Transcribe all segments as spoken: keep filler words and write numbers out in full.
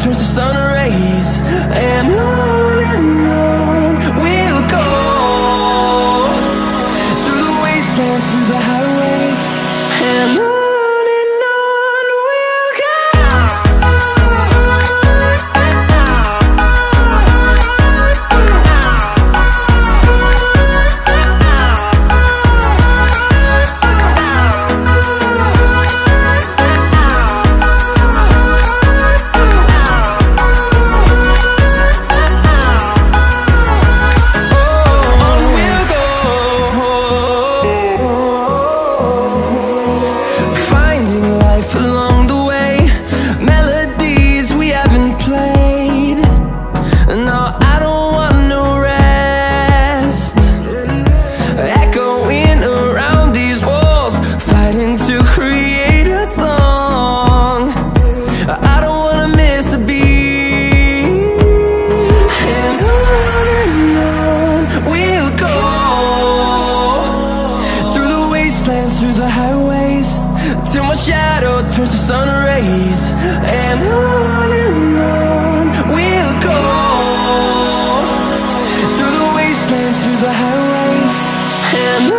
turns to sun rays. And on and on we'll go, through the wastelands, through the highways, and on. Through the highways, till my shadow turns to sun rays. And on and on we'll go, through the wastelands, through the highways, and on.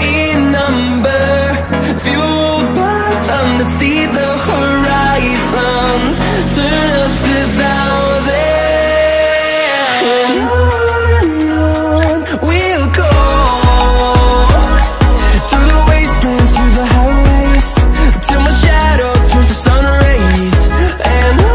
in number, fueled by them to see the horizon, turn us to thousands. On and on we'll go, through the wastelands, through the highways, till my shadow turns to sun rays. And on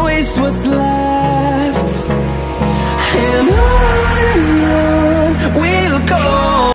waste what's left. And on and on